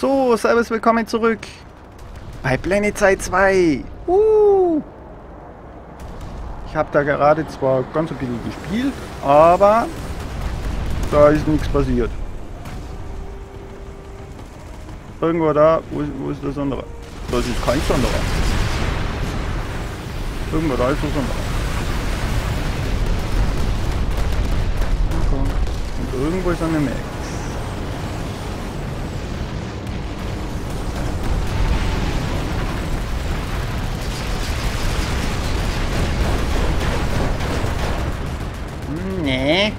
So, servus, willkommen zurück bei PlanetSide 2. Ich habe da gerade zwar ganz ein bisschen gespielt, aber da ist nichts passiert. Irgendwo da, wo ist das andere? Das ist kein Sandra. Irgendwo da ist das andere. Und irgendwo ist eine Max. Nee.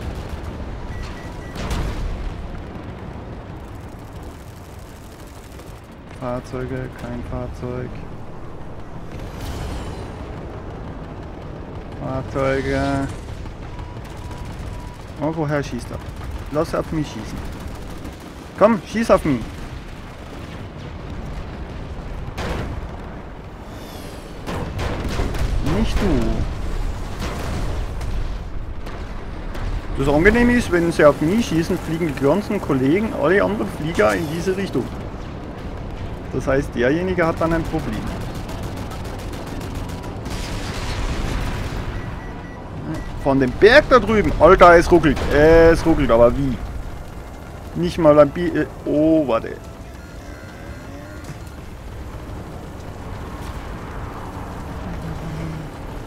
Fahrzeuge, kein Fahrzeug. Fahrzeuge. Oh, woher schießt er? Lass auf mich schießen. Komm, schieß auf mich. Nicht du. Das Angenehme ist, wenn sie auf mich schießen, fliegen die ganzen Kollegen, alle anderen Flieger in diese Richtung. Das heißt, derjenige hat dann ein Problem. Von dem Berg da drüben. Alter, es ruckelt. Es ruckelt, aber wie? Nicht mal ein Bier. Oh, warte.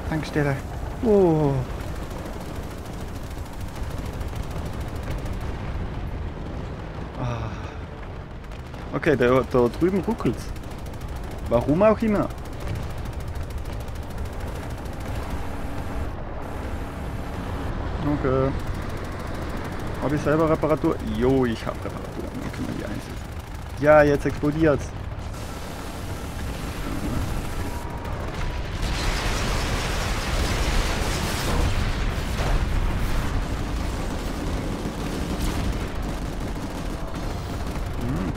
Tankstelle. Oh. Okay, da drüben ruckelt's. Warum auch immer. Okay. Habe ich selber Reparatur? Jo, ich habe Reparatur. Dann können wir die einsetzen. Ja, jetzt explodiert's.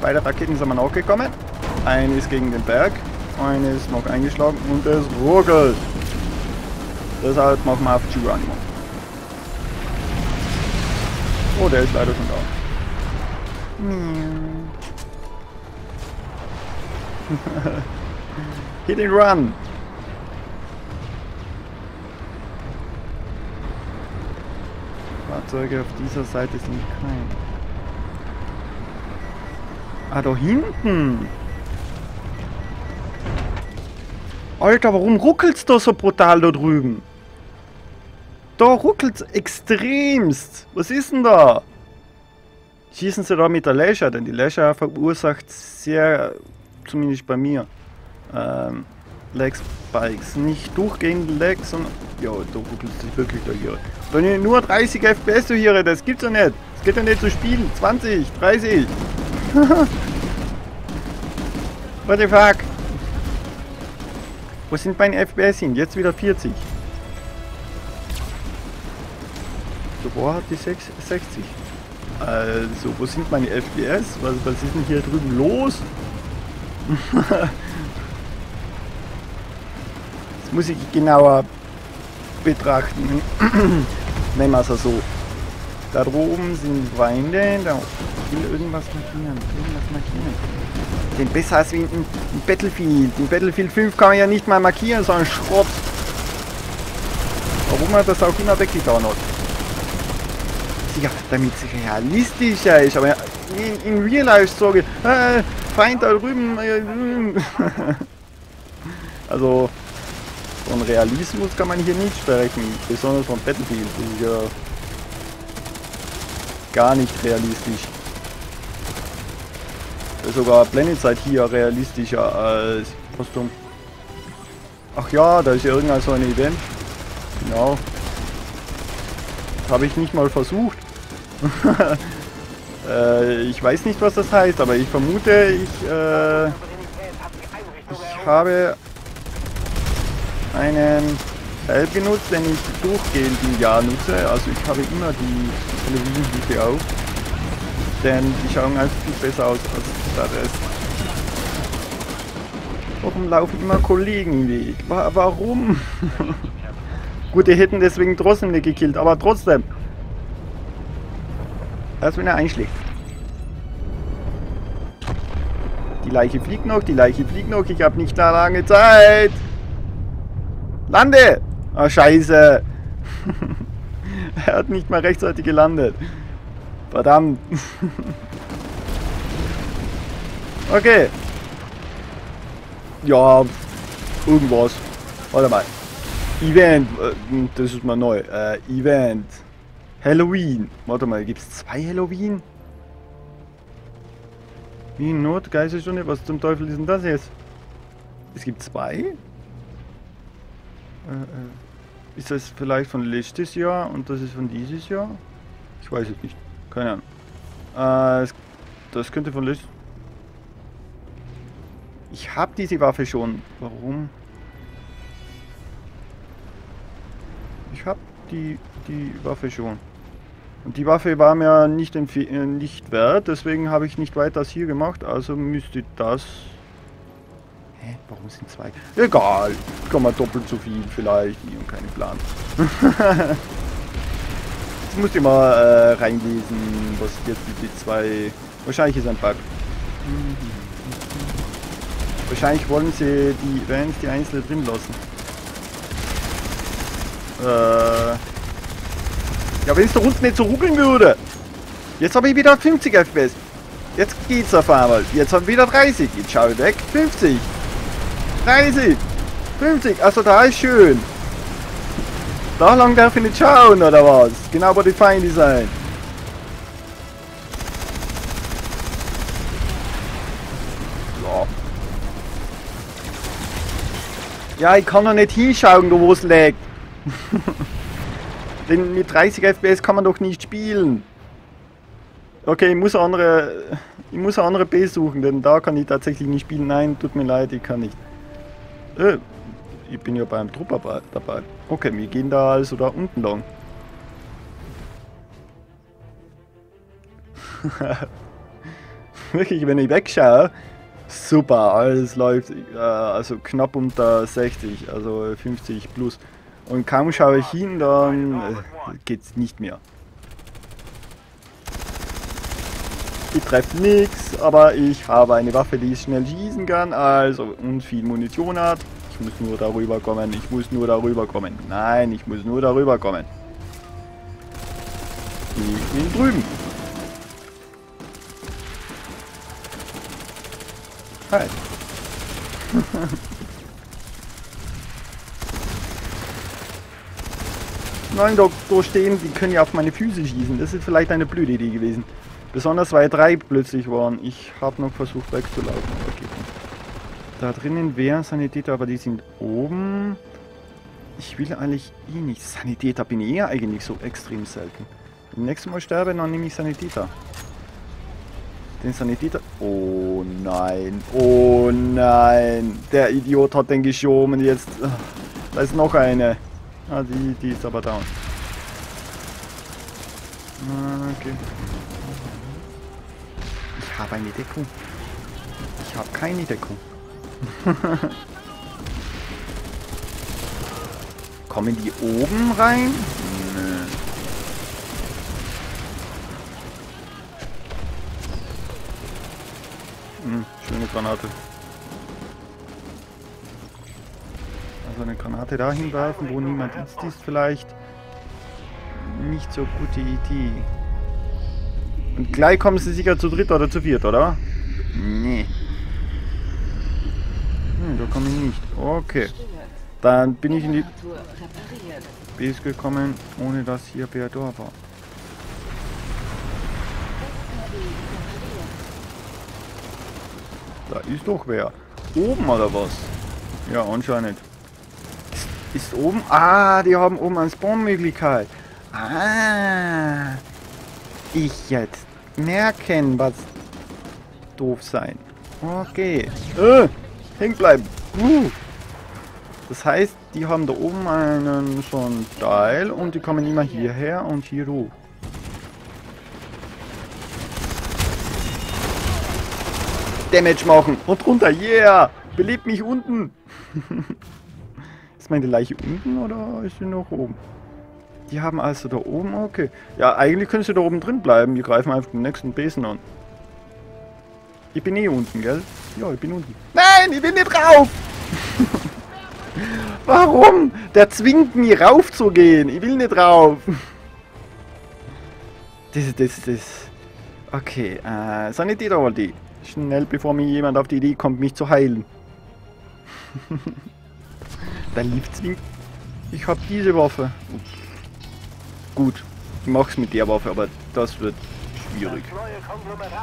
Beide Raketen sind wir nachgekommen. Eine ist gegen den Berg, eine ist noch eingeschlagen und es ruckelt. Deshalb machen wir auf die Running. Oh, der ist leider schon da. Hit and run! Fahrzeuge auf dieser Seite sind kein. Ah, da hinten! Alter, warum ruckelt's da so brutal da drüben? Da ruckelt's extremst! Was ist denn da? Schießen sie da mit der Läscher, denn die Läscher verursacht sehr, zumindest bei mir, Lag-Spikes. Nicht durchgehend Lag, sondern... Ja, da ruckelt sich wirklich da hier. Da sind nur 30 FPS da hier, das gibt's ja nicht! Das geht ja nicht zu spielen! 20, 30! What the fuck? Wo sind meine FPS hin? Jetzt wieder 40. So, wo hat die 60? Also, wo sind meine FPS? Was ist denn hier drüben los? Das muss ich genauer betrachten. Nehmen wir es also so. Da oben sind Freunde, da ich will irgendwas markieren. Denn besser als wie in Battlefield. In Battlefield 5 kann man ja nicht mal markieren, sondern Schrott. Warum man das auch immer weggetan hat. Sicher, damit es realistischer ist, aber in Real Life sage ich, Feind da drüben. Also, von Realismus kann man hier nicht sprechen, besonders von Battlefield. Das ist ja gar nicht realistisch. Sogar PlanetSide hier realistischer als Postum. Ach ja, da ist ja irgendein so ein Event. Genau. Habe ich nicht mal versucht. Ich weiß nicht, was das heißt, aber ich vermute, ich habe einen Teil genutzt, den ich durchgehend im Jahr nutze. Also ich habe immer die Television-Hilfe auf. Denn die schauen halt viel besser aus als der Rest. Warum laufen immer Kollegen weg? Warum? Gut, die hätten deswegen trotzdem nicht gekillt, aber trotzdem. Erst wenn er einschlägt. Die Leiche fliegt noch, die Leiche fliegt noch. Ich habe nicht lange Zeit. Lande! Ah, scheiße. Er hat nicht mal rechtzeitig gelandet. Verdammt. Okay. Ja, irgendwas. Warte mal. Event. Das ist mal neu. Event. Halloween. Warte mal, gibt es 2 Halloween? Wie in Not, Geisterstunde, was zum Teufel ist denn das jetzt? Es gibt 2? Ist das vielleicht von letztes Jahr und das ist von dieses Jahr? Ich weiß es nicht. Keine Ahnung. Das könnte von letztes... Ich habe diese Waffe schon. Warum? Ich habe die Waffe schon. Und die Waffe war mir nicht wert, deswegen habe ich nicht weiter das hier gemacht. Also müsste das... Hä? Warum sind 2? Egal. Kann man doppelt so viel vielleicht. Ich habe keinen Plan. Jetzt muss ich mal reinlesen, was jetzt die 2... Wahrscheinlich ist ein Bug. Wahrscheinlich wollen sie die Events, die einzelne drin lassen. Ja, wenn es da unten nicht so ruckeln würde. Jetzt habe ich wieder 50 FPS. Jetzt geht's auf einmal. Jetzt haben wir wieder 30. Jetzt schaue ich weg. 50. 30. 50. Also da ist schön. Da lang darf ich nicht schauen, oder was? Genau bei den Feinden sein. So. Ja, ich kann doch nicht hinschauen, wo es liegt. Denn mit 30 FPS kann man doch nicht spielen. Okay, ich muss eine andere Base suchen, denn da kann ich tatsächlich nicht spielen. Nein, tut mir leid, ich kann nicht. Ich bin ja beim Trupper dabei. Okay, wir gehen da also da unten lang. Wirklich, wenn ich wegschaue, super, alles läuft. Also knapp unter 60, also 50 plus. Und kaum schaue ich hin, dann geht's nicht mehr. Ich treffe nichts, aber ich habe eine Waffe, die ich schnell schießen kann, also und viel Munition hat. Ich muss nur darüber kommen, ich muss nur darüber kommen. Nein, ich muss nur darüber kommen. Ich bin drüben. Hi. Nein, da stehen, die können ja auf meine Füße schießen. Das ist vielleicht eine blöde Idee gewesen. Besonders weil 3 plötzlich waren. Ich habe noch versucht wegzulaufen. Okay. Da drinnen wären Sanitäter, aber die sind oben. Ich will eigentlich eh nicht. Sanitäter bin ich eher eigentlich so extrem selten. Wenn ich nächstes Mal sterbe, dann nehme ich Sanitäter. Den Sanitäter... Oh nein. Oh nein. Der Idiot hat den geschoben jetzt. Da ist noch eine. Ah, die ist aber down. Okay. Ich habe eine Deckung. Ich habe keine Deckung. Kommen die oben rein? Nö. Schöne Granate. So eine Granate dahin werfen, wo niemand ist, ist vielleicht nicht so gute Idee. Und gleich kommen sie sicher zu dritt oder zu viert, oder? Nee. Hm, da komme ich nicht. Okay. Dann bin ich in die Base gekommen, ohne dass hier Beador war. Da ist doch wer. Oben oder was? Ja, anscheinend. Ist oben? Ah, die haben oben eine Spawn-Möglichkeit. Ah, ich jetzt merken, was doof sein. Okay. Hängen bleiben. Das heißt, die haben da oben einen so einen Teil und die kommen immer hierher und hier hoch. Damage machen und runter. Yeah! Belebt mich unten. Ist meine Leiche unten oder ist sie noch oben? Die haben also da oben, okay. Ja, eigentlich können sie da oben drin bleiben. Wir greifen einfach den nächsten Besen an. Ich bin eh unten, gell? Ja, ich bin unten. Nein, ich bin nicht rauf! Warum? Der zwingt mich rauf zu gehen. Ich will nicht rauf. Das. Okay, sind nicht die da, die? Schnell, bevor mir jemand auf die Idee kommt, mich zu heilen. Da liebt's mich. Ich hab diese Waffe. Ups. Gut, ich mach's mit der Waffe, aber das wird schwierig.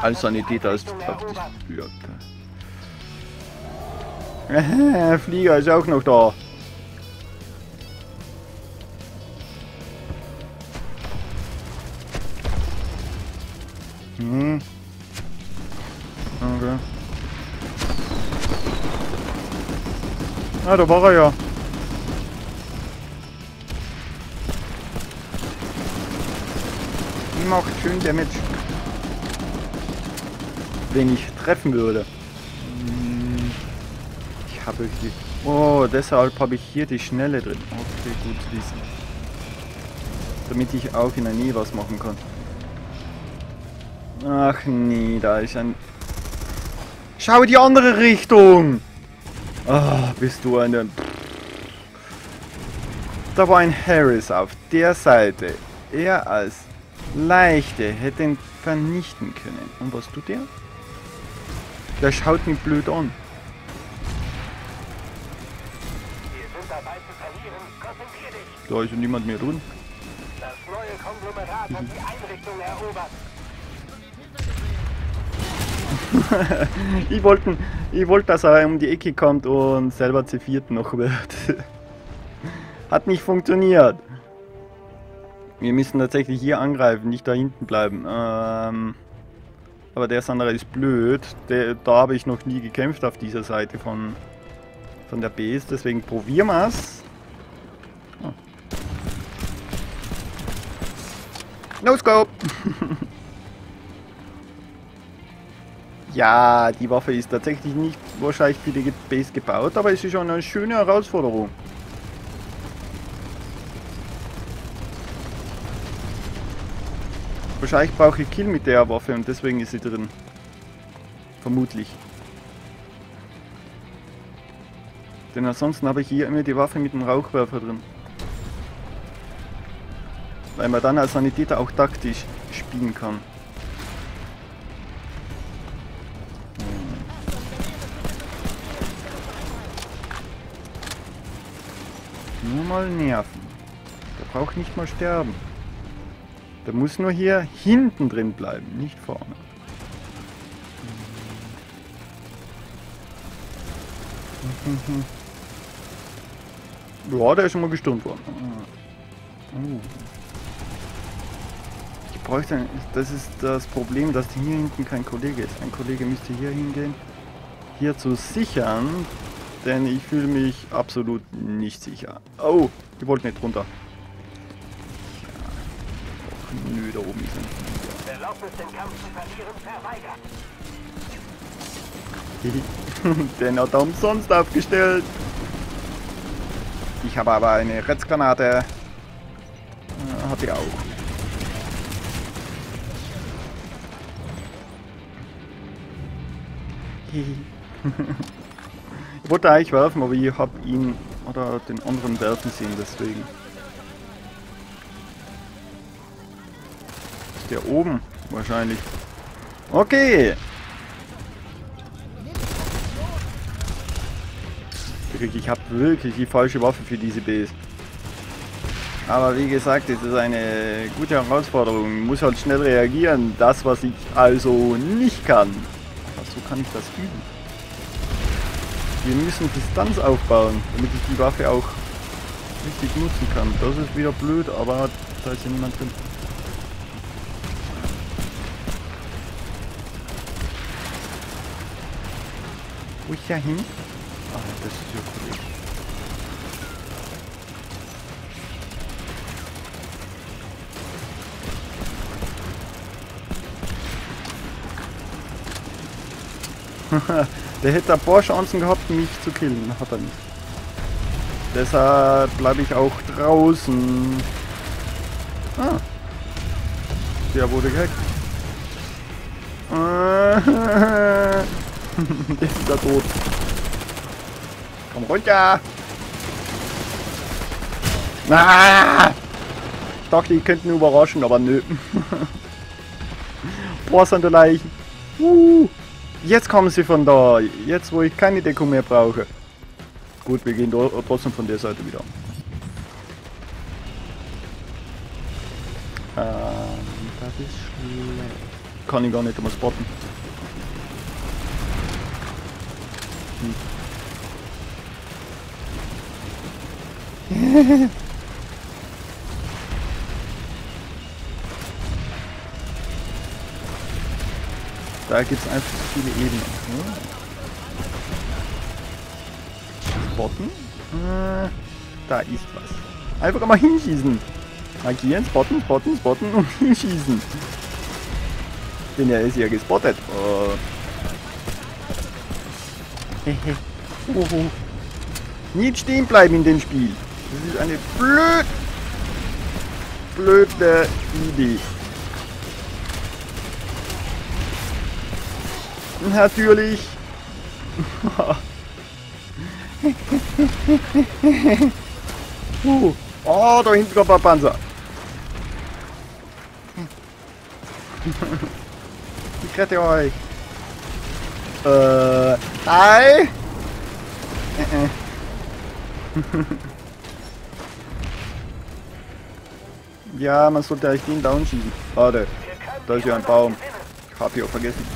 Als Sanitäter ist praktisch blöd. Flieger ist auch noch da. Hm. Okay. Ah, da war er ja. Die macht schön Damage. Wenn ich treffen würde. Ich habe hier... Oh, deshalb habe ich hier die Schnelle drin. Okay, gut zu wissen. Damit ich auch in der Nähe was machen kann. Ach nee, da ist ein... Schau die andere Richtung! Ah, bist du eine... Da war ein Harris auf der Seite. Er als Leichte hätte ihn vernichten können. Und was tut der? Der schaut mich blöd an. Wir sind dabei zu verlieren. Konzentrier dich. Da ist ja niemand mehr drin. Das neue Konglomerat hat die Einrichtung erobert. Ich wollte, dass er um die Ecke kommt und selber C4 noch wird. Hat nicht funktioniert. Wir müssen tatsächlich hier angreifen, nicht da hinten bleiben. Aber der Sandra ist blöd. Da habe ich noch nie gekämpft auf dieser Seite von der Base. Deswegen probieren wir es. Oh. No scope! Ja, die Waffe ist tatsächlich nicht wahrscheinlich für die Base gebaut, aber es ist schon eine schöne Herausforderung. Wahrscheinlich brauche ich Kill mit der Waffe und deswegen ist sie drin. Vermutlich. Denn ansonsten habe ich hier immer die Waffe mit dem Rauchwerfer drin. Weil man dann als Sanitäter auch taktisch spielen kann. Nur mal nerven. Der braucht nicht mal sterben. Der muss nur hier hinten drin bleiben, nicht vorne. Ja, der ist schon mal gestürmt worden. Ich bräuchte einen, das ist das Problem, dass hier hinten kein Kollege ist. Ein Kollege müsste hier hingehen, hier zu sichern. Denn ich fühle mich absolut nicht sicher. Oh, ich wollte nicht runter. Ja. Och, nö, da oben ist ein Flieger. Den hat er umsonst aufgestellt. Ich habe aber eine Retzgranate. Hat er auch. Ich wollte eigentlich werfen, aber ich habe ihn oder den anderen werfen sehen, deswegen. Ist der oben? Wahrscheinlich. Okay! Ich habe wirklich die falsche Waffe für diese Base. Aber wie gesagt, es ist eine gute Herausforderung. Ich muss halt schnell reagieren. Das, was ich also nicht kann. Aber so kann ich das üben. Wir müssen Distanz aufbauen, damit ich die Waffe auch richtig nutzen kann. Das ist wieder blöd, aber da ist ja niemand drin. Wo ist der hin? Ah, das ist ja cool. Der hätte ein paar Chancen gehabt, mich zu killen. Hat er nicht. Deshalb bleibe ich auch draußen. Ah. Der wurde gehackt. Jetzt ist er tot. Komm runter! Ah! Ich dachte, die könnten überraschen, aber nö. Boah, sind die Leichen. Jetzt kommen sie von da. Jetzt, wo ich keine Deckung mehr brauche. Gut, wir gehen trotzdem von der Seite wieder. Das ist schlecht. Kann ich gar nicht immer spotten. Hm. Da gibt es einfach zu viele Ebenen. Hm. Spotten. Da ist was. Einfach mal hinschießen. Agieren, spotten, spotten, spotten und hinschießen. Denn er ist ja gespottet. Oh. Nicht stehen bleiben in dem Spiel. Das ist eine blöde Idee. Natürlich. Oh, da hinten kommt ein Panzer. Ich rette euch. Hi. Ja, man sollte eigentlich den down schießen. Warte, da ist ja ein Baum. Ich hab hier auch vergessen.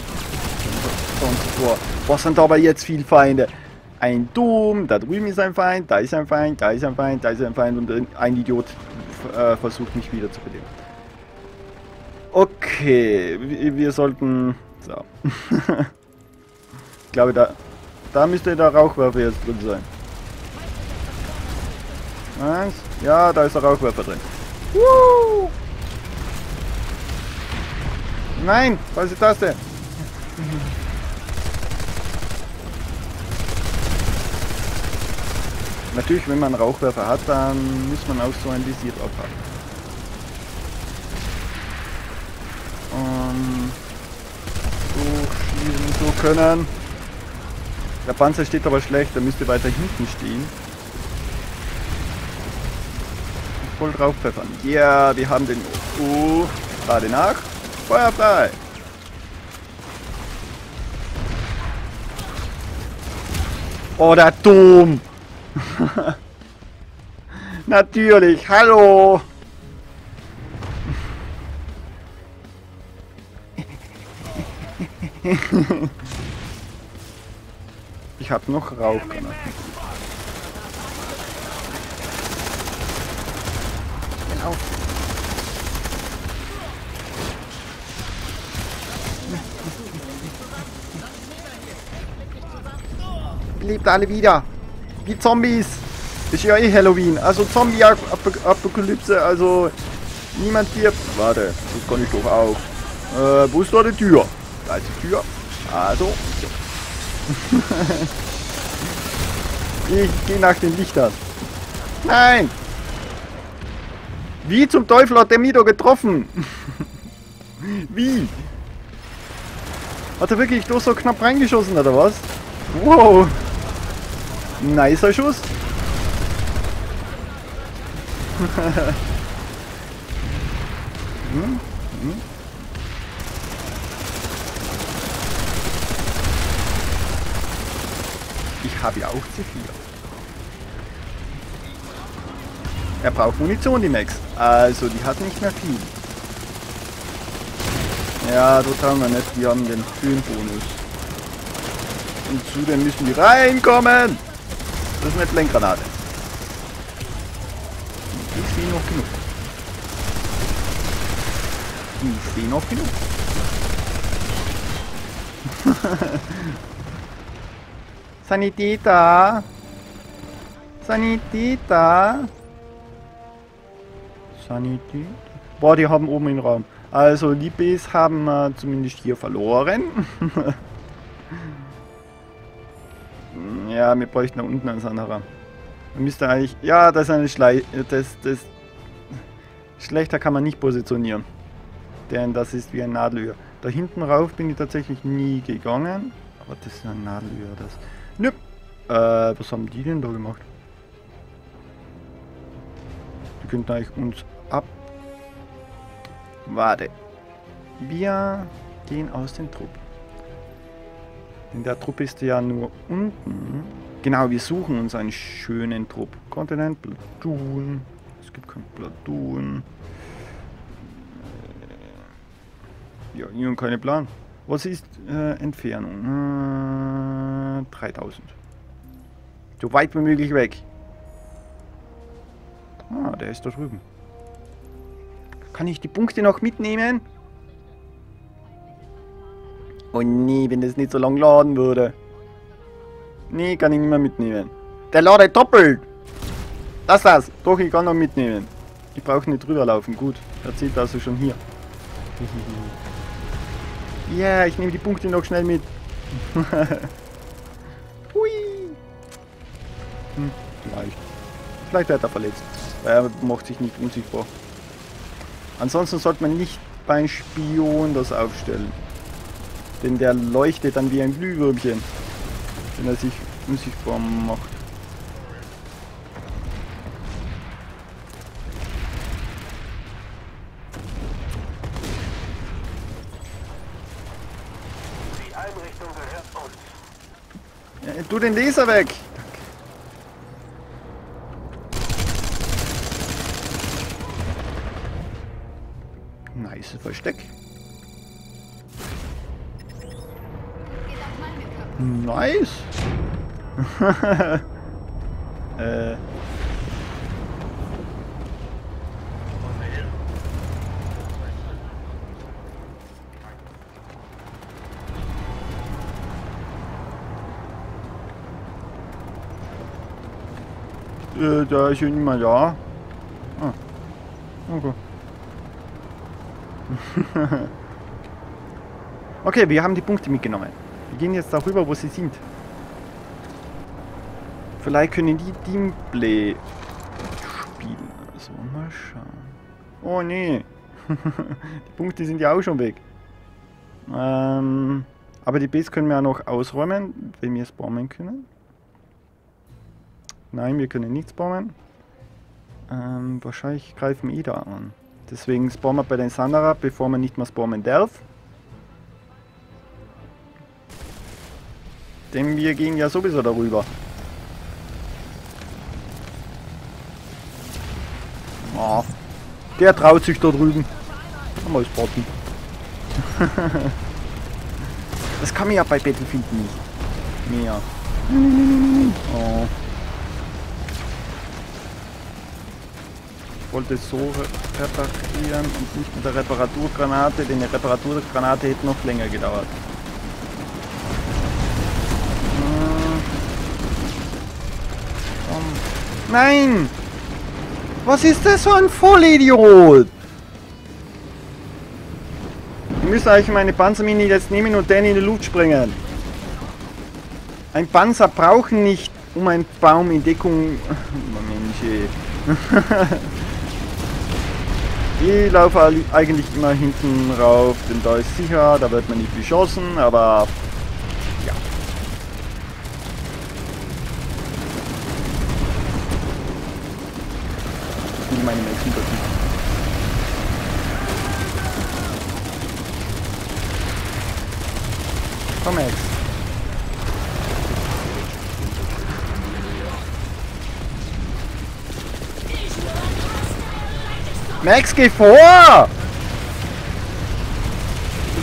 Was sind aber jetzt viele Feinde? Ein Dumm, da drüben ist ein Feind, da ist ein Feind, da ist ein Feind, da ist ein Feind und ein Idiot versucht mich wieder zu beleben. Okay, wir sollten... So. Ich glaube, da müsste der Rauchwerfer jetzt drin sein. Nice. Ja, da ist der Rauchwerfer drin. Woo! Nein, was ist das denn? Natürlich, wenn man einen Rauchwerfer hat, dann muss man auch so ein Visier drauf haben. Durchschießen zu können. Der Panzer steht aber schlecht, der müsste weiter hinten stehen. Voll drauf pfeffern. Ja, yeah, wir haben den... Lade nach. Feuer frei. Oh, der Dumm. Natürlich, hallo! Ich hab noch Rauchgranaten. Genau. Lebt alle wieder! Die Zombies! Ist ja eh Halloween, also Zombie-Apokalypse, also niemand stirbt. Warte, das kann ich doch auch. Wo ist da die Tür? Da ist die Tür. Also. Ich gehe nach den Lichtern. Nein! Wie zum Teufel hat der Mito getroffen? Wie? Hat er wirklich doch so knapp reingeschossen, oder was? Wow! Nicer Schuss. Ich habe ja auch C4. Er braucht Munition, die Max. Also, die hat nicht mehr viel. Ja, total mal nett. Wir haben den Filmbonus. Und zudem müssen die reinkommen. Das ist eine Blendgranate. Ich sehe noch genug. Ich sehe noch genug. Sanitäter. Sanitäter. Sanitäter. Boah, die haben oben den Raum. Also die Bs haben zumindest hier verloren. Ja, wir bräuchten da unten einen Sandra. Man müsste eigentlich... Ja, das ist eine schlechter kann man nicht positionieren. Denn das ist wie ein Nadelöhr. Da hinten rauf bin ich tatsächlich nie gegangen. Aber das ist eine Nadelöhr, das. Nö. Was haben die denn da gemacht? Die könnten eigentlich uns ab... Warte. Wir gehen aus dem Trupp. Denn der Trupp ist ja nur unten. Genau, wir suchen uns einen schönen Trupp. Kontinent, Platoon. Es gibt kein Platoon. Ja, ich habe keinen Plan. Was ist Entfernung? 3000. So weit wie möglich weg. Ah, der ist da drüben. Kann ich die Punkte noch mitnehmen? Oh nee, wenn das nicht so lang laden würde. Nee, kann ich nicht mehr mitnehmen. Der ladet doppelt. Das. Doch, ich kann noch mitnehmen. Ich brauche nicht drüber laufen. Gut, er zieht also schon hier. Ja, yeah, ich nehme die Punkte noch schnell mit. Hui. Hm, vielleicht. Vielleicht wird er verletzt. Er macht sich nicht unsichtbar. Ansonsten sollte man nicht beim Spion das aufstellen. Denn der leuchtet dann wie ein Glühwürmchen. Wenn er sich unsichtbar macht. Die Einrichtung gehört uns. Ja, tu den Laser weg! Nice Versteck. Nice! Da ist ja niemand da. Ah. Okay. Okay, wir haben die Punkte mitgenommen. Wir gehen jetzt darüber, wo sie sind. Vielleicht können die Teamplay spielen. Also mal schauen. Oh nee. Die Punkte sind ja auch schon weg. Aber die Base können wir ja noch ausräumen, wenn wir es bomben können. Nein, wir können nichts bomben. Wahrscheinlich greifen wir da an. Deswegen spawnen wir bei den Sandra, bevor man nicht mehr spawnen darf. Denn wir gehen ja sowieso darüber. Oh, der traut sich da drüben. Mal spotten. Das kann man ja bei Battlefield nicht mehr. Oh. Ich wollte so reparieren und nicht mit der Reparaturgranate, denn die Reparaturgranate hätte noch länger gedauert. Nein! Was ist das für ein Vollidiot? Ich müsste eigentlich meine Panzermine jetzt nehmen und den in die Luft sprengen. Ein Panzer braucht nicht um einen Baum in Deckung... Mensch, ey. Ich laufe eigentlich immer hinten rauf, denn da ist sicher, da wird man nicht beschossen, aber... meine Menschen drücken. Komm, Max. Max, geh vor!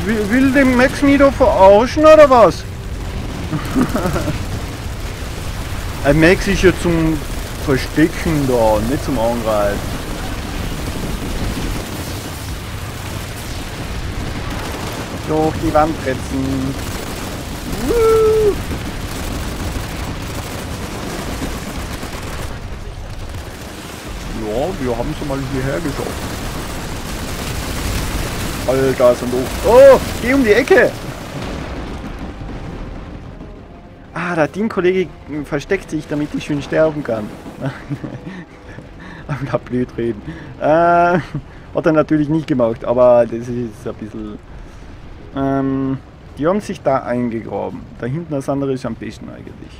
Will den Max mich da verarschen oder was? Ein Max ist ja zum Verstecken da, nicht zum Angreifen. Durch die Wand retzen. Ja, wir haben es mal hierher geschafft. Alter, sind doof. Oh, geh um die Ecke! Ah, der Teamkollege versteckt sich, damit ich schön sterben kann. Aber blöd reden. Hat er natürlich nicht gemacht, aber das ist ein bisschen... Die haben sich da eingegraben. Da hinten das andere ist am besten eigentlich.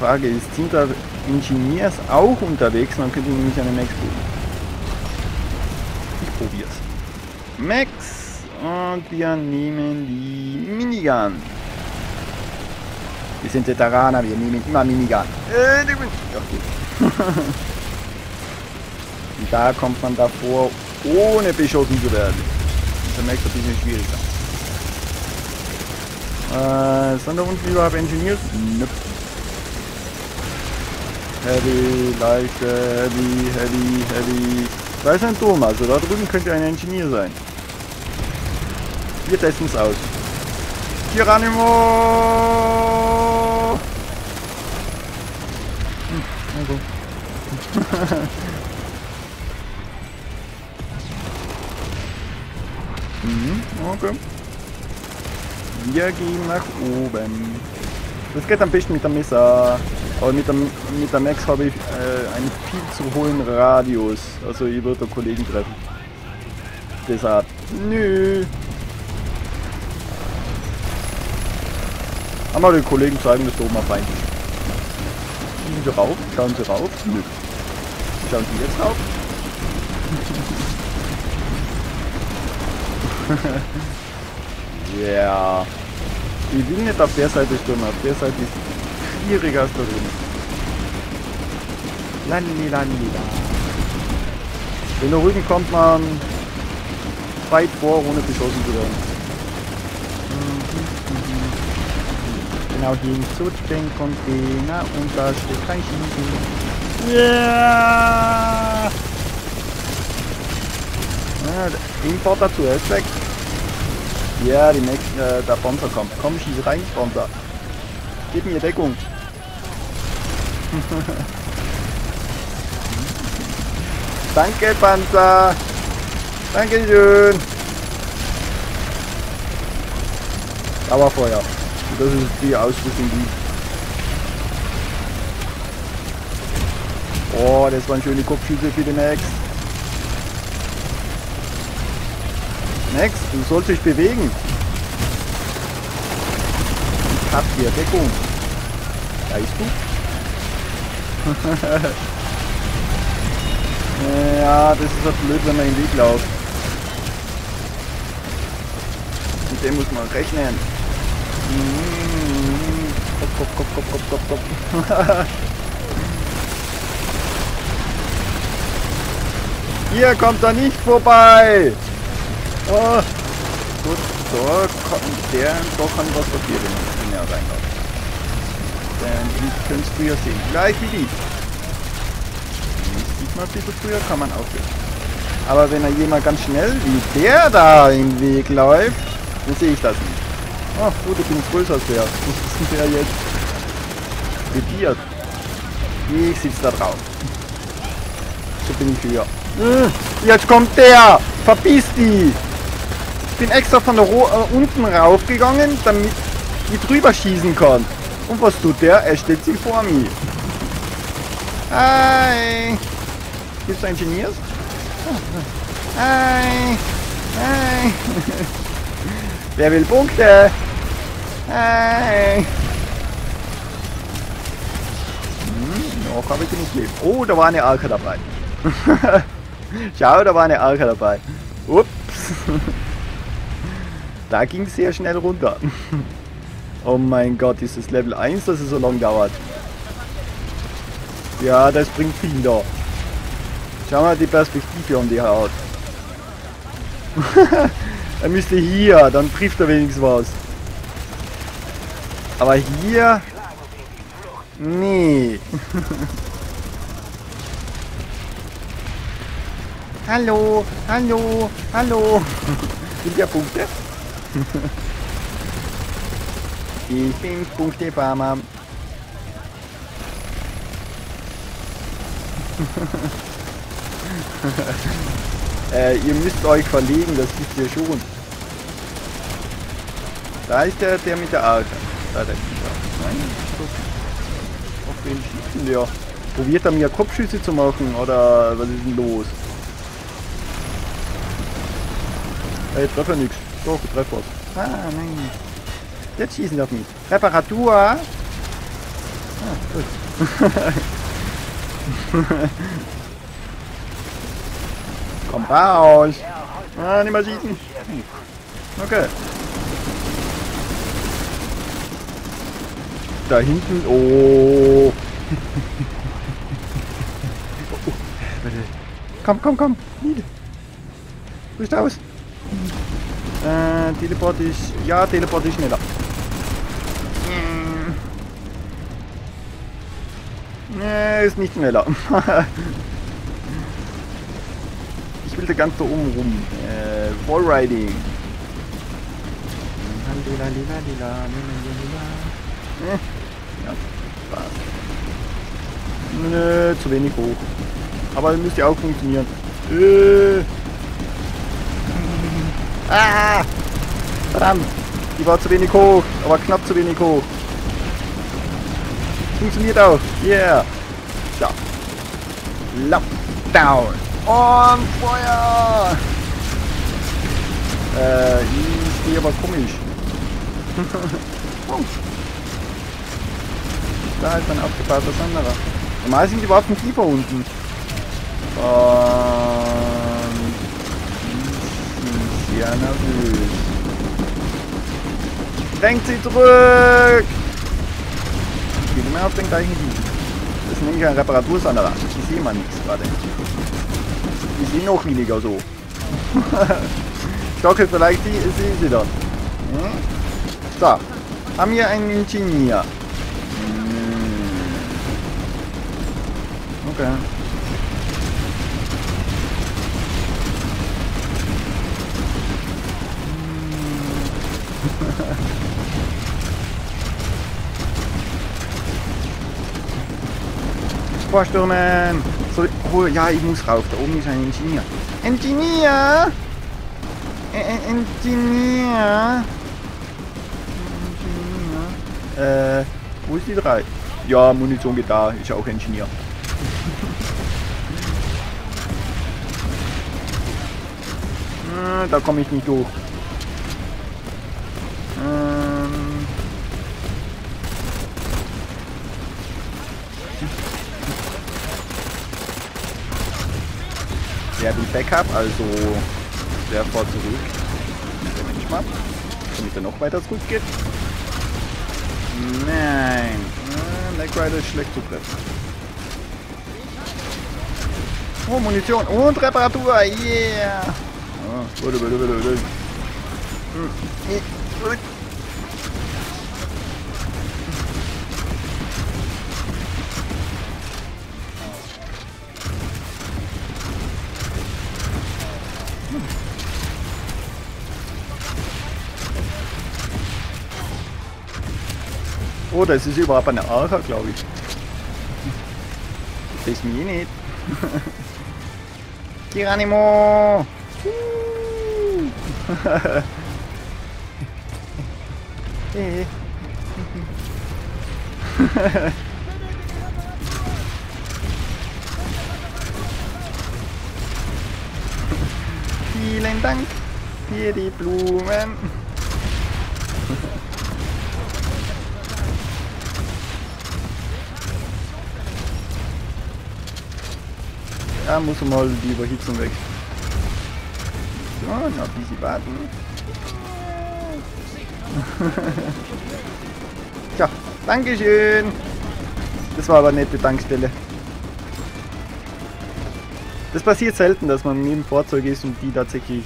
Frage ist, sind da Ingenieurs auch unterwegs? Dann könnte ich nämlich eine Max probieren. Ich probier's. Max! Und wir nehmen die Minigun. Wir sind Veteraner, wir nehmen immer Minigun. Okay. Und da kommt man davor, ohne beschossen zu werden. Das merkt ein bisschen schwieriger. Sonder und überhaupt Ingenieurs? Nope. Heavy, leicht, heavy. Da ist ein Turm, also da drüben könnte ein Ingenieur sein. Wir testen es aus. Geronimo! Also. Okay. Wir gehen nach oben. Das geht am besten mit dem Messer. Aber mit der Max habe ich einen viel zu hohen Radius. Also ich würde den Kollegen treffen. Deshalb. Nö. Aber die Kollegen zeigen, dass da oben ein Feind ist. Schauen Sie rauf? Schauen Sie rauf? Nö. Schauen Sie jetzt rauf? Ja. Yeah. Ich will nicht auf der Seite stürmen, auf der Seite ist schwieriger als da drüben. Lalilala. Wenn der Rücken kommt man weit vor, ohne beschossen zu werden. Genau gegen Zugsprengen kommt Container und da steht kein Schießen. Yeah. Ja! Importer zuerst weg. Ja, die nächsten, der Panzer kommt. Komm, schieß rein, Panzer. Gib mir Deckung. Danke, Panzer. Dankeschön. Dauerfeuer. Das ist die Ausrüstung, die... Oh, das waren schöne Kopfschüsse für den Max. Max, du sollst dich bewegen. Ich hab hier Deckung. Weißt du? Ja, das ist doch blöd, wenn man im Weg läuft. Mit dem muss man rechnen. Kopf. Hier kommt er nicht vorbei. Oh. Gut, da kann was passieren, wenn er reinkommt. Denn ich könnte es früher sehen. Gleich wie die. Das sieht man ein bisschen früher, kann man auch sehen. Aber wenn er jemand ganz schnell wie der da im Weg läuft, dann sehe ich das nicht. Ach gut, ich bin größer als der. Was ist denn der jetzt? Regiert. Ich sitze da drauf. So bin ich höher. Jetzt kommt der! Verpiss die! Ich bin extra von der unten raufgegangen, damit ich drüber schießen kann. Und was tut der? Er stellt sich vor mir. Hi! Gibt's da Ingenieurs? Hi! Hi! Wer will Punkte? Hey. Noch habe ich nicht lebt. Oh, da war eine Arke dabei. Schau, da war eine Arke dabei. Ups. Da ging es sehr schnell runter. Oh mein Gott, ist das Level 1, dass es so lange dauert. Ja, das bringt viel da. Schau mal die Perspektive um die Haut. Er müsste hier, dann trifft er wenigstens was. Aber hier... Nee. Hallo. Sind ja Punkte? Ich bin Punktefarmer. Ihr müsst euch verlegen, das wisst ihr schon. Da ist der mit der Arke. Da der Nein, auf wen schießen der? Probiert er mir Kopfschüsse zu machen oder was ist denn los? Ey, treff ja nix. Doch, treff was. Ah, nein. Jetzt schießen das nicht. Reparatur! Ah, gut. Komm raus! Ah, nicht mehr schießen! Okay. Da hinten. Oh! Komm, komm, komm! Nieder! Rüst aus! Teleport ist. Ja, Teleport ist schneller. Nee, ist nicht schneller. Ich will da ganz da oben rum. Wallriding. Ja, Spaß. Nö, zu wenig hoch. Aber müsste ja auch funktionieren. Ah! Verdammt! Die war zu wenig hoch, aber knapp zu wenig hoch. Funktioniert auch. Yeah! So. Lockdown! Und Feuer! Ich stehe aber komisch. Oh. Da ist ein abgebaut das andere. Normal sind die Waffen tiefer unten. Ich bin sehr nervös. Lenkt sie zurück! Ich gehe immer auf den gleichen Weg. Das ist nämlich ein Reparatursanderer. Ich sehe mal nichts gerade. Ich sehe noch weniger so. Ich hoffe, vielleicht sehe sie dann. So, haben wir einen Ingenieur. Okay. Vorstürmen! So, oh ja, ich muss rauf. Da oben ist ein Ingenieur. Ingenieur! Ingenieur! Ingenieur! Wo ist die 3? Ja, Munition geht da. Ist ja auch Ingenieur. Da komme ich nicht durch. Der will Backup, also der fährt zurück. Wenn ich mal, wenn ich dann noch weiter zurückgeht. Nein, Black Rider ist schlecht zu treffen. Oh, Munition und Reparatur, yeah! Oh, bitte, bitte, bitte, bitte. Oh, das ist überhaupt eine Arche, glaube ich. Das ist mir nicht. Geronimo! Vielen Dank für die Blumen. Da muss mal die Überhitzung weg. So, noch ein bisschen warten. Tja, Dankeschön. Das war aber eine nette Tankstelle. Das passiert selten, dass man neben Fahrzeugen ist und die tatsächlich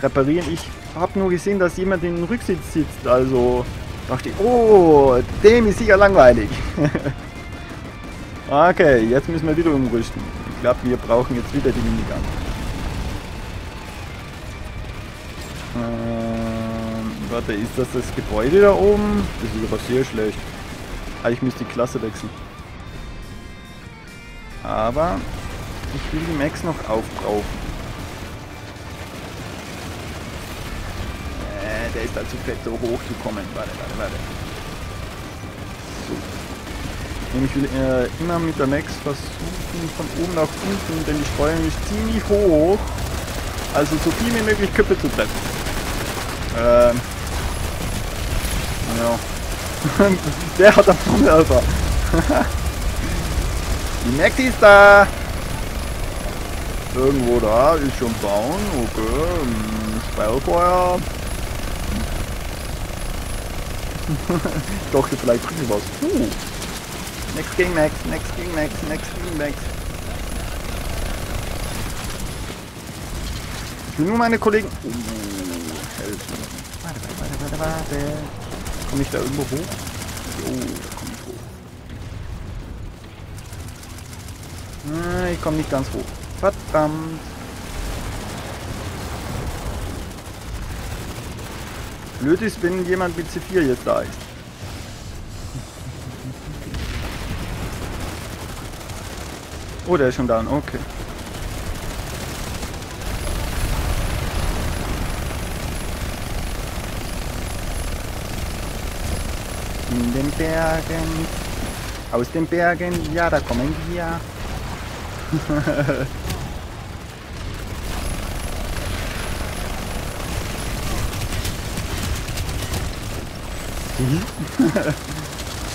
reparieren. Ich habe nur gesehen, dass jemand in den Rücksitz sitzt. Also dachte ich, oh, dem ist sicher langweilig. Okay, jetzt müssen wir wieder umrüsten. Ich glaube, wir brauchen jetzt wieder die Minigun. Warte, ist das das Gebäude da oben? Das ist aber sehr schlecht. Ah, ich muss die Klasse wechseln. Aber ich will die Max noch aufbrauchen. Der ist dazu fett, so hoch zu kommen. Warte, warte, warte. So. Ich will immer mit der Max versuchen, von oben nach unten, denn die Steuerung ist ziemlich hoch. Also so viel wie möglich Köpfe zu treffen. Ja. Der hat am Fummel, Alter. Die Maxi ist da. Irgendwo da ist schon bauen. Okay. Sperrfeuer. Ich dachte, vielleicht bringt was. Next gegen Max, next gegen Max, next gegen Max. Ich will nur meine Kollegen. Oh, helfen. Warte, warte, warte, warte. Komme ich da irgendwo hoch? Oh, da komme ich hoch. Nein, ich komme nicht ganz hoch. Verdammt. Blöd ist, wenn jemand mit C4 jetzt da ist. Oh, der ist schon down, okay. In den Bergen. Aus den Bergen, ja, da kommen wir.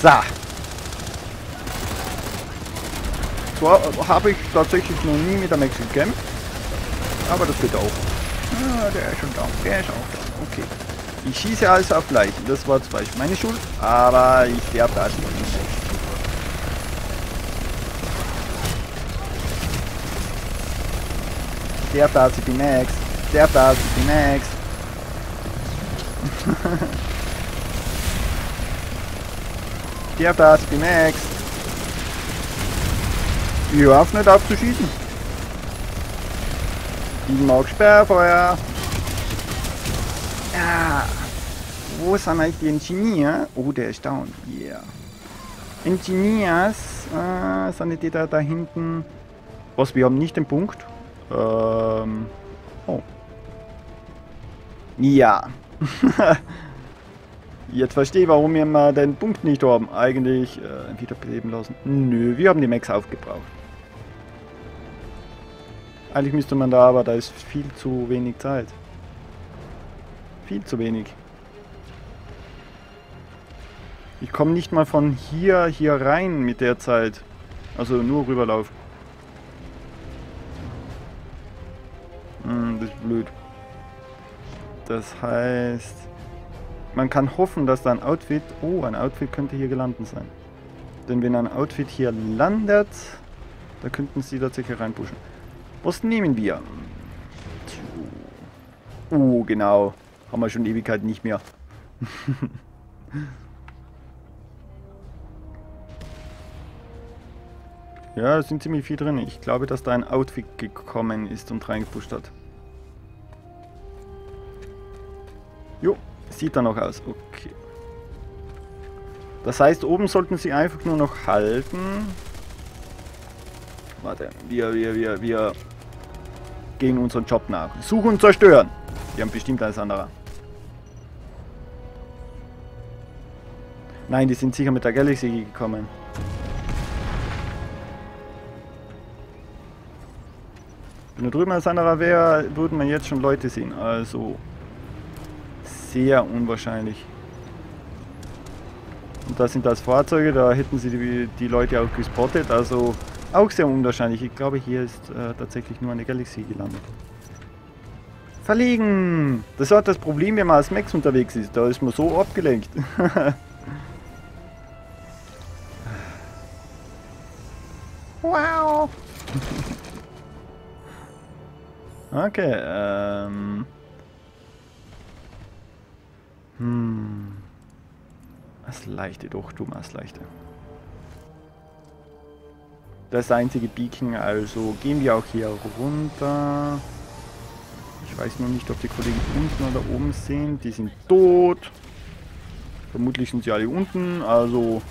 So. So habe ich tatsächlich noch nie mit der Max gekämpft. Aber das geht auch. Ah, der ist schon da. Der ist auch da. Okay. Ich schieße also auf Leichen. Das war zwar meine Schuld, aber ich sterbe da schon nicht. Der da ist die Max. Der da ist die Max. Der da ist die Max. Ich hör auf, nicht aufzuschießen. Ich mag Sperrfeuer. Ja. Wo sind eigentlich die Ingenieur? Oh, der ist down. Yeah. Ingenieurs. Sind die da hinten? Was, wir haben nicht den Punkt. Oh. Ja. Jetzt verstehe ich, warum wir mal den Punkt nicht haben. Eigentlich wiederbeleben lassen. Nö, wir haben die Max aufgebraucht. Eigentlich müsste man da, aber da ist viel zu wenig Zeit. Viel zu wenig. Ich komme nicht mal von hier rein mit der Zeit. Also nur rüberlaufen. Das ist blöd. Das heißt, man kann hoffen, dass da ein Outfit... Oh, ein Outfit könnte hier gelandet sein. Denn wenn ein Outfit hier landet, da könnten sie tatsächlich reinpushen. Was nehmen wir? Oh, genau. Haben wir schon Ewigkeiten nicht mehr. Ja, da sind ziemlich viel drin. Ich glaube, dass da ein Outfit gekommen ist und reingepusht hat. Jo, sieht da noch aus. Okay. Das heißt, oben sollten sie einfach nur noch halten. Warte, wir gehen unseren Job nach. Suchen und zerstören. Wir haben bestimmt alles andere. Nein, die sind sicher mit der Galaxy gekommen. Wenn da drüben als anderer wäre, würden wir jetzt schon Leute sehen. Also sehr unwahrscheinlich. Und da sind das Fahrzeuge, da hätten sie die Leute auch gespottet. Also auch sehr unwahrscheinlich. Ich glaube, hier ist tatsächlich nur eine Galaxy gelandet. Verlegen! Das ist auch das Problem, wenn man als Max unterwegs ist. Da ist man so abgelenkt. Wow! Okay, Das leichte doch, du machst leichte. Das einzige Beacon, also gehen wir auch hier runter. Ich weiß noch nicht, ob die Kollegen unten oder oben sind. Die sind tot. Vermutlich sind sie alle unten, also...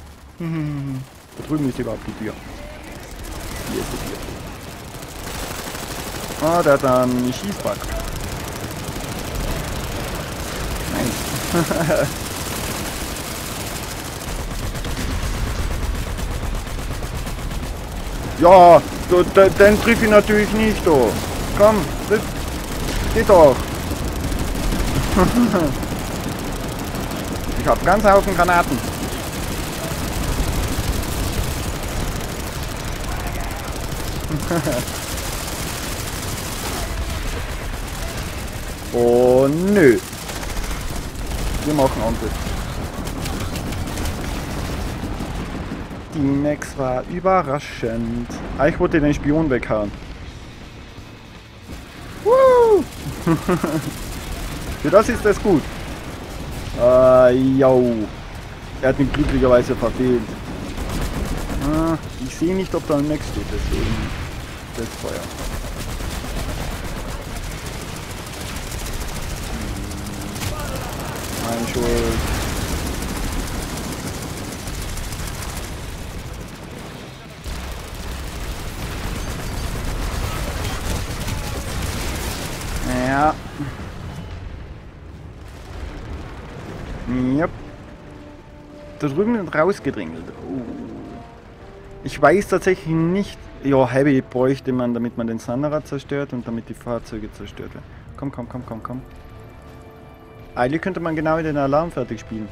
Da drüben ist überhaupt die Tür. Hier ist die Tür. Ah, der hat einen Schießbug. Nein. Ja, den triff ich natürlich nicht, oh. Komm, das geht doch. Ich hab ganz Haufen Granaten. Oh nö. Wir machen Angriff. Die Max war überraschend. Ich wollte den Spion weghauen. Woo! Für das ist das gut. Jau. Er hat mich glücklicherweise verfehlt. Ich sehe nicht, ob da ein Max steht, deswegen. Das Feuer. Mein Schuld. Ja. Yep. Da drüben sind rausgedrängelt. Oh. Ich weiß tatsächlich nicht. Ja, Heavy bräuchte man, damit man den Sandra zerstört und damit die Fahrzeuge zerstört werden. Komm, komm, komm, komm, komm. Eigentlich könnte man genau den Alarm fertig spielen.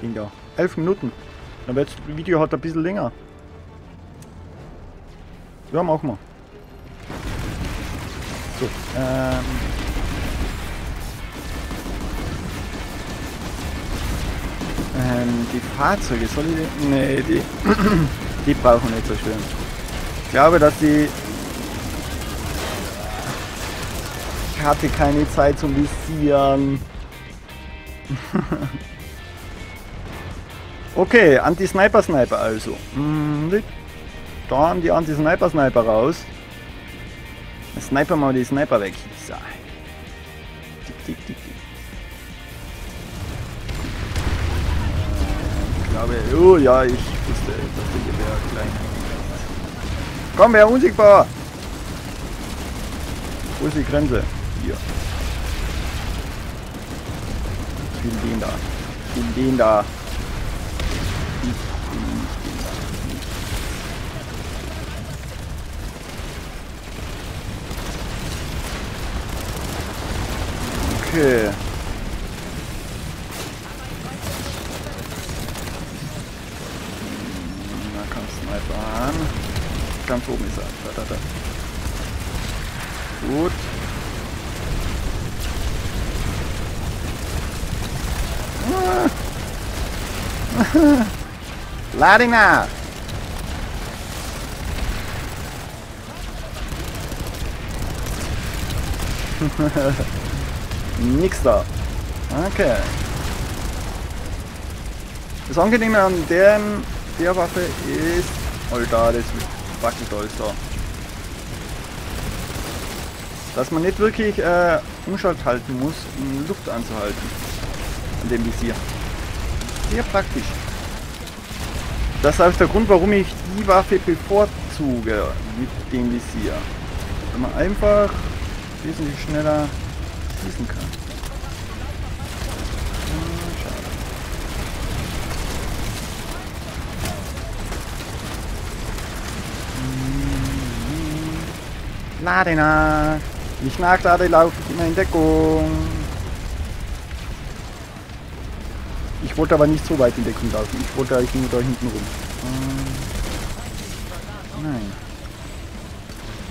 Ging da. 11 Minuten. Aber jetzt das Video hat ein bisschen länger. Ja, machen wir. So, die Fahrzeuge, soll ich die? Nee, die brauchen nicht so schön. Ich glaube, dass die... Ich hatte keine Zeit zum Visieren. Okay, Anti-Sniper-Sniper also. Da haben die Anti-Sniper-Sniper raus. Dann sniper mal die Sniper weg. So. Tick, tick, tick, tick. Oh ja, ich wusste, das Ding wäre klein. Komm, wer unsichtbar! Wo ist die Grenze? Hier. Ich will den da. Ich will den da. Ich will nicht den da. Okay. Ganz oben ist er. Da, da, da. Gut. Lading nach! Nix da. Okay. Das Angenehme an der Waffe ist... Alter, das wackelt alles da. Dass man nicht wirklich Umschalt halten muss, um Luft anzuhalten. An dem Visier. Sehr praktisch. Das ist auch der Grund, warum ich die Waffe bevorzuge mit dem Visier. Wenn man einfach wesentlich schneller schießen kann. Lade nach. Nicht nachlade, laufe ich immer in Deckung. Ich wollte aber nicht so weit in Deckung laufen. Ich wollte eigentlich nur da hinten rum.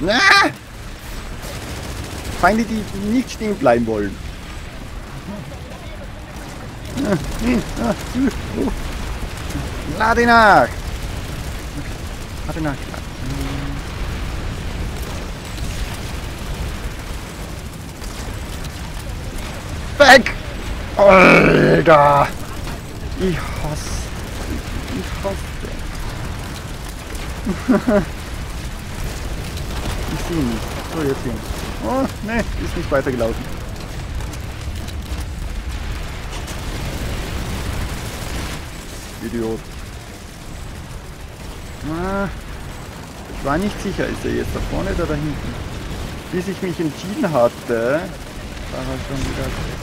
Nein. Na! Feinde, die nicht stehen bleiben wollen. Lade nach. Okay. Lade nach. Weg! Alter! Ich hasse. Ich sehe ihn nicht. So, jetzt hin. Oh, ne, ist nicht weitergelaufen. Idiot. Ich war nicht sicher, ist er jetzt da vorne oder da hinten? Bis ich mich entschieden hatte, war er schon wieder weg.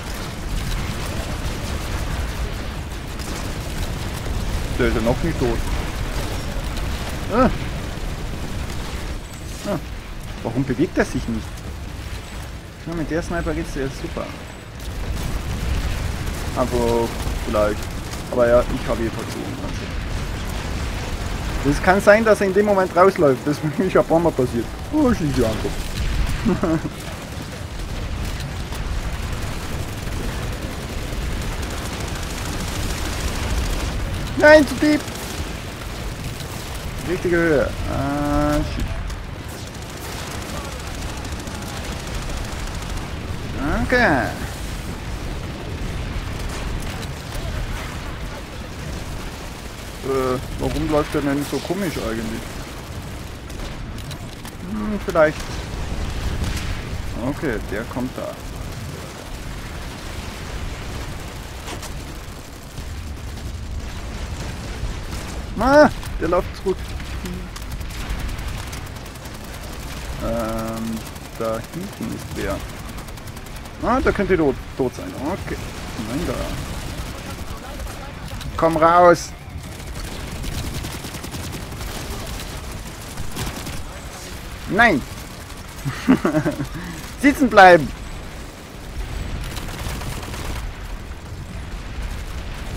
Der ist ja noch nicht tot. Warum bewegt er sich nicht? Ja, mit der Sniper geht's dir jetzt super. Aber vielleicht. Aber ja, ich habe hier Portionen. Es kann sein, dass er in dem Moment rausläuft. Das ist mir schon ein paar Mal passiert. Oh, schieß die andere. Nein, zu tief! Richtige Höhe. Ah, shit. Danke. Warum läuft der denn so komisch eigentlich? Hm, vielleicht. Okay, der kommt da. Ah, der läuft zurück. Da hinten ist wer. Ah, da könnt ihr tot sein. Okay. Nein, da. Komm raus! Nein! Sitzen bleiben!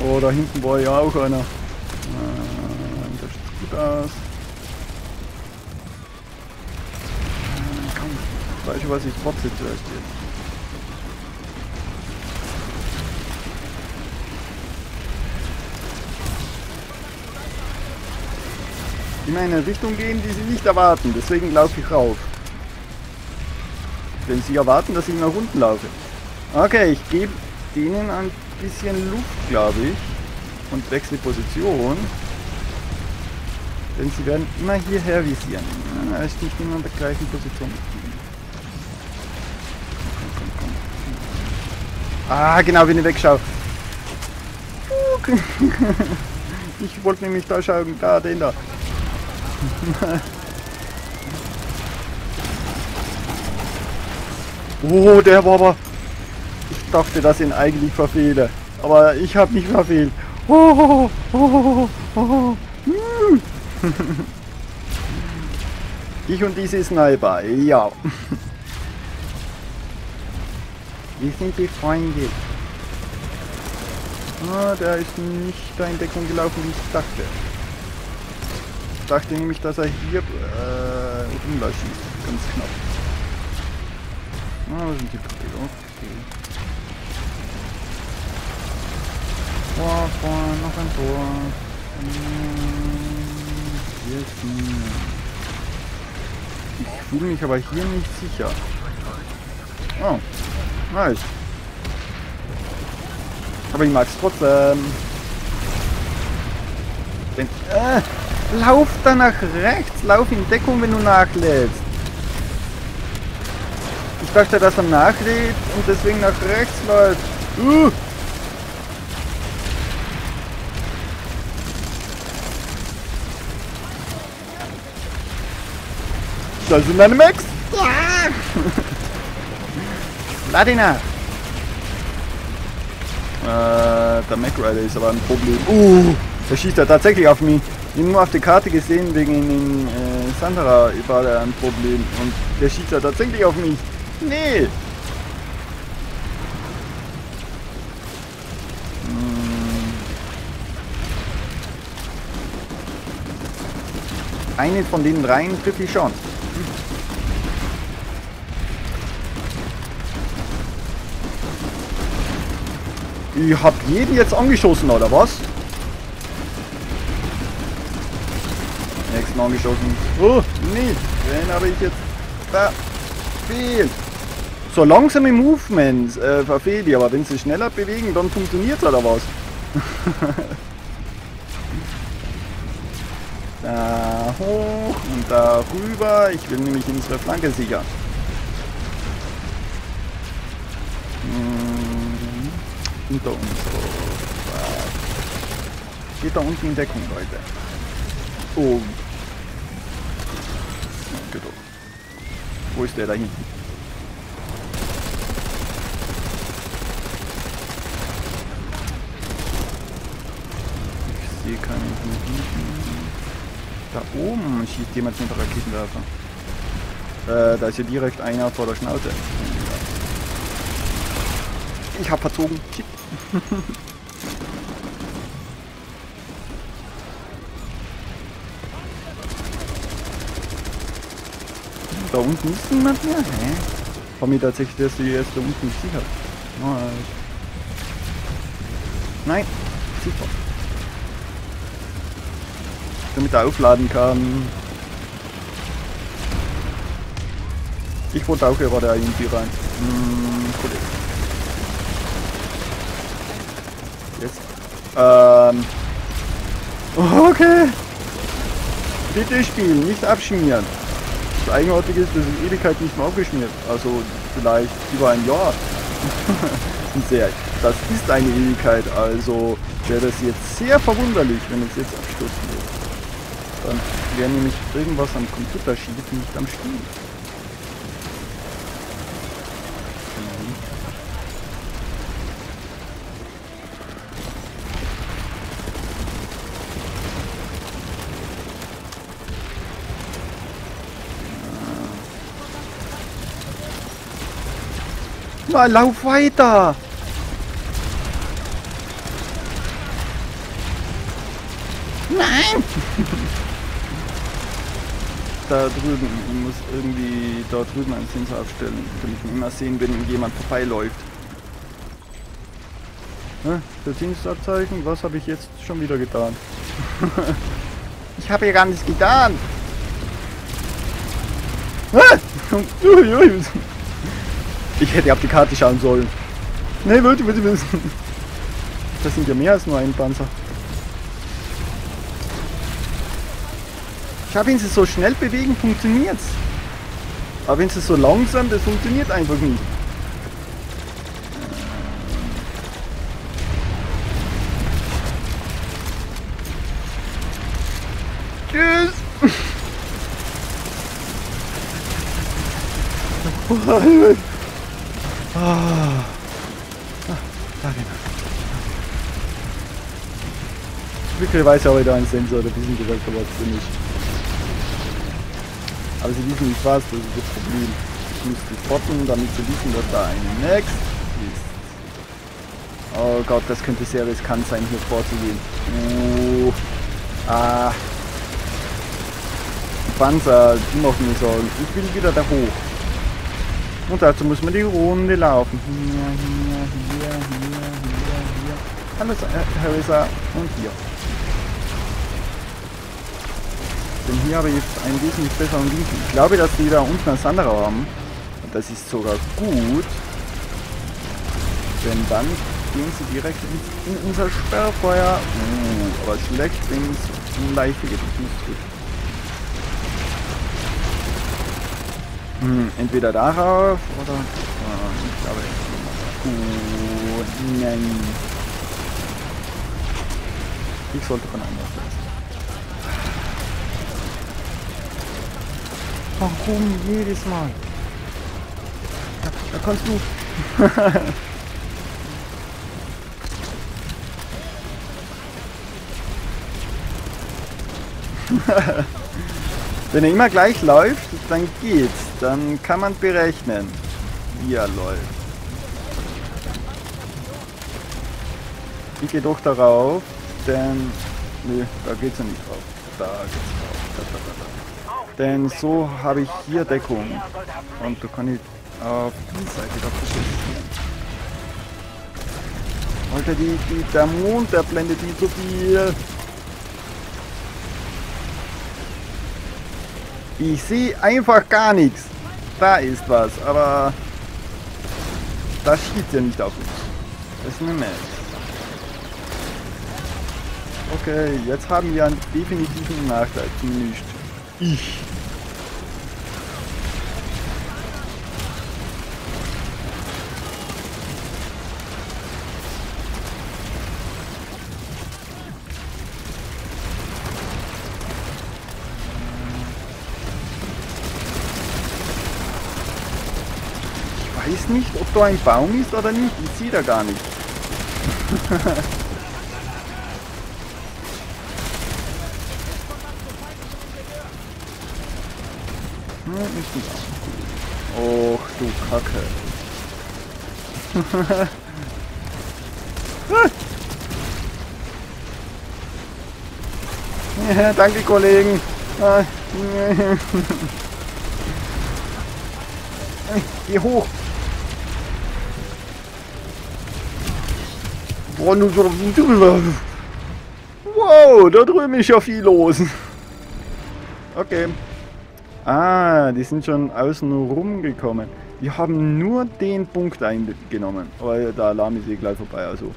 Oh, da hinten war ja auch einer. Das sieht gut aus. Komm, ich weiß schon, was ich trotzdem zuerst jetzt. In eine Richtung gehen, die sie nicht erwarten. Deswegen laufe ich rauf. Denn sie erwarten, dass ich nach unten laufe. Okay, ich gebe denen ein bisschen Luft, glaube ich. Und wechsle Position. Denn sie werden immer hierher visieren. Da ist nicht immer in der gleichen Position. Komm, komm, komm. Ah, genau, wenn ich wegschaue. Ich wollte nämlich da schauen. Da, den da. Oh, der war aber... Ich dachte, dass ich ihn eigentlich verfehle. Aber ich habe mich verfehlt. Oh, oh, oh, oh. Ich und diese Sniper. Ja. Wir sind befreundet. Ah, der ist nicht da in Deckung gelaufen, wie ich dachte. Ich dachte nämlich, dass er hier rumläuft, ganz knapp. Ah, oh, sind die Papier? Okay. Vor, noch ein Tor. Hier ist ein... Ich fühle mich aber hier nicht sicher. Oh, nice. Aber ich mag es trotzdem. Denn... Lauf dann nach rechts, lauf in Deckung, wenn du nachlädst. Ich dachte, dass er nachlädt und deswegen nach rechts läuft. Das sind meine Max. Ah! Ladina. Der Mac Rider ist aber ein Problem. Der schießt ja tatsächlich auf mich. Ich habe nur auf der Karte gesehen, wegen Sandra war da ein Problem und der schießt ja tatsächlich auf mich. Nee! Einen von den dreien trifft ich schon. Ich hab jeden jetzt angeschossen, oder was? Nächsten angeschossen. Oh, nee. Den habe ich jetzt verfehlt. So langsame Movements verfehlt die, aber wenn sie schneller bewegen, dann funktioniert es oder was? Da hoch und da rüber. Ich will nämlich unsere Flanke sichern. Hinter uns. Geht da unten in Deckung, Leute. Oh. Geht doch. Wo ist der da hinten? Ich sehe keinen hinten. Da oben schießt jemand mit Raketenwerfer. Da ist ja direkt einer vor der Schnauze. Ich hab verzogen. Da unten ist niemand mehr? Hä? Ich vermute tatsächlich, dass du erst da unten sicher. Nein, super. Damit er aufladen kann. Ich wollte auch gerade da irgendwie rein. Cool. Jetzt. Okay. Bitte spielen, nicht abschmieren. Das Eigenartige ist, das ist Ewigkeit nicht mehr aufgeschmiert. Also vielleicht über ein Jahr. Das ist eine Ewigkeit, also wäre das jetzt sehr verwunderlich, wenn es jetzt abstoßen wird. Dann wäre nämlich irgendwas am Computer schief, nicht am Spiel. Na, lauf weiter! Nein! Da drüben, ich muss irgendwie da drüben einen Sensor aufstellen, damit ich immer sehen, wenn jemand vorbeiläuft. Das Dienstabzeichen, was habe ich jetzt schon wieder getan? Ich habe ja gar nichts getan! Ich hätte auf die Karte schauen sollen. Ne, würde wissen. Das sind ja mehr als nur ein Panzer. Ich habe, wenn sie so schnell bewegen, funktioniert's. Aber wenn sie so langsam, das funktioniert einfach nicht. Tschüss! Oh, ah, da genau. Wirklich weiß ja heute ein Sensor, der wissen gesagt, aber es nicht. Aber sie wissen nicht was, das ist das Problem. Ich muss die spotten, damit sie wissen, dass da ein Next ist. Oh Gott, das könnte sehr riskant sein, hier vorzugehen. Panzer, die machen mir Sorgen. Ich will wieder da hoch. Und dazu muss man die Runde laufen. Hier. Alles, Harrisa und hier. Denn hier habe ich jetzt einen wesentlich besseren Winkel. Ich glaube, dass die da unten eine Sandra haben. Und das ist sogar gut. Denn dann gehen sie direkt in unser Sperrfeuer. Aber schlecht, wenn es leichter geht. Entweder darauf oder... ich glaube, ich nein. Ich sollte von einem lassen. Warum jedes Mal? Da kannst du... Wenn er immer gleich läuft, dann geht's. Dann kann man berechnen, wie er läuft. Ich gehe doch darauf, denn... Ne, da geht's ja nicht drauf. Da geht's drauf. Da. Denn so habe ich hier Deckung. Und da kann ich auf die Seite doch beschissen. Alter, der Mond, der blendet die so viel. Ich sehe einfach gar nichts. Da ist was, aber das schießt ja nicht auf uns. Das ist eine Mess. Okay, jetzt haben wir einen definitiven Nachteil. Zumindest ich. Weiß nicht, ob da ein Baum ist oder nicht. Ich sehe da gar nicht. Och du Kacke. Ja, danke, Kollegen. Geh hoch. Wow, da drüben ist ja viel los. Okay. Ah, die sind schon außen rumgekommen. Die haben nur den Punkt eingenommen. Aber der Alarm ist eh gleich vorbei, also.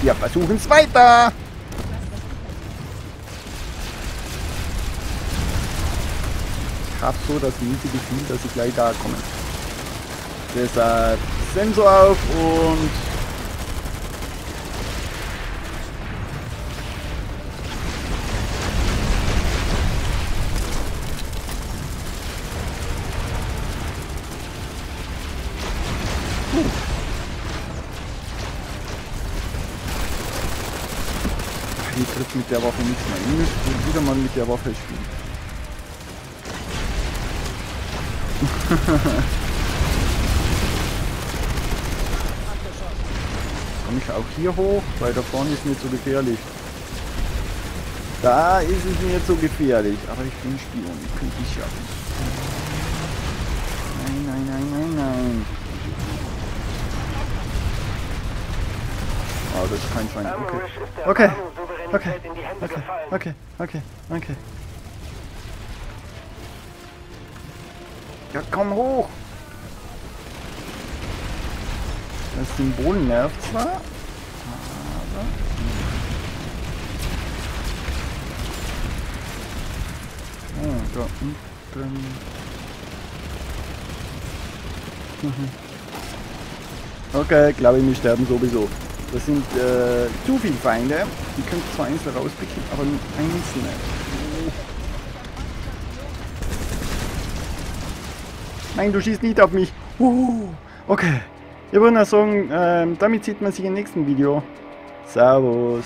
Wir versuchen es weiter. Ich habe so das miese Gefühl, dass sie gleich da kommen. Deshalb Sensor auf und... Hier trifft mit der Waffe nichts mehr. Ihr müsst wieder mal mit der Waffe spielen. Komme ich auch hier hoch? Weil da vorne ist mir zu gefährlich. Da ist es mir zu gefährlich. Aber ich bin Spion. Ich könnte es schaffen. Nein, nein, nein, nein, nein. Oh, das ist kein Feind. Okay. Okay. Okay. Ja, komm hoch! Das Symbol nervt zwar, aber... Oh, da unten... Okay, glaube ich, wir sterben sowieso. Das sind zu viele Feinde. Die können zwar einzeln rauspicken, aber nur einzelne. Nein, du schießt nicht auf mich. Okay. Ich würde sagen, damit sieht man sich im nächsten Video. Servus.